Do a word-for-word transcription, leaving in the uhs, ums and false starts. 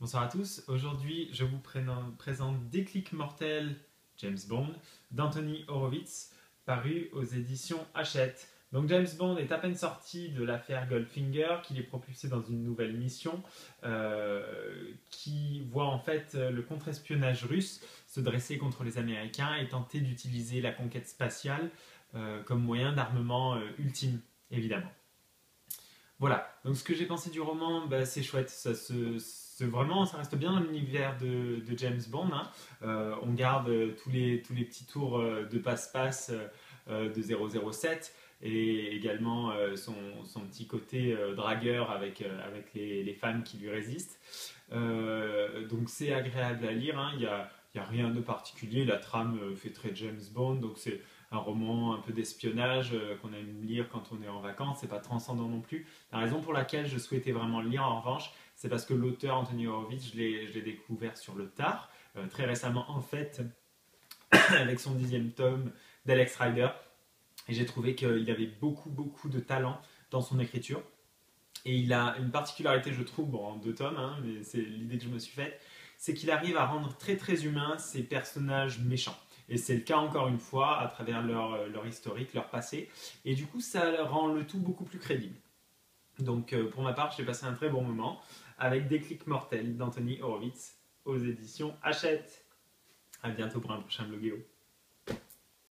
Bonsoir à tous, aujourd'hui je vous présente Déclic mortel, James Bond, d'Anthony Horowitz, paru aux éditions Hachette. Donc James Bond est à peine sorti de l'affaire Goldfinger, qu'il est propulsé dans une nouvelle mission euh, qui voit en fait le contre-espionnage russe se dresser contre les Américains et tenter d'utiliser la conquête spatiale euh, comme moyen d'armement euh, ultime, évidemment. Voilà, donc ce que j'ai pensé du roman, bah, c'est chouette, ça se... Vraiment, ça reste bien dans l'univers de, de James Bond. Hein. Euh, on garde euh, tous, les, tous les petits tours euh, de passe-passe euh, de zéro zéro sept et également euh, son, son petit côté euh, dragueur avec, euh, avec les, les femmes qui lui résistent. Euh, donc c'est agréable à lire, hein. Il n'y a, il n'y a rien de particulier. La trame euh, fait très James Bond, donc c'est un roman un peu d'espionnage euh, qu'on aime lire quand on est en vacances. C'est pas transcendant non plus. La raison pour laquelle je souhaitais vraiment le lire, en revanche, c'est parce que l'auteur Anthony Horowitz, je l'ai découvert sur le tard, euh, très récemment en fait, avec son dixième tome d'Alex Rider. Et j'ai trouvé qu'il avait beaucoup, beaucoup de talent dans son écriture. Et il a une particularité, je trouve, bon, en deux tomes, hein, mais c'est l'idée que je me suis faite, c'est qu'il arrive à rendre très, très humains ces personnages méchants. Et c'est le cas encore une fois à travers leur, leur historique, leur passé. Et du coup, ça rend le tout beaucoup plus crédible. Donc euh, pour ma part, j'ai passé un très bon moment avec Déclic mortel d'Anthony Horowitz aux éditions Hachette. A bientôt pour un prochain vloggéo.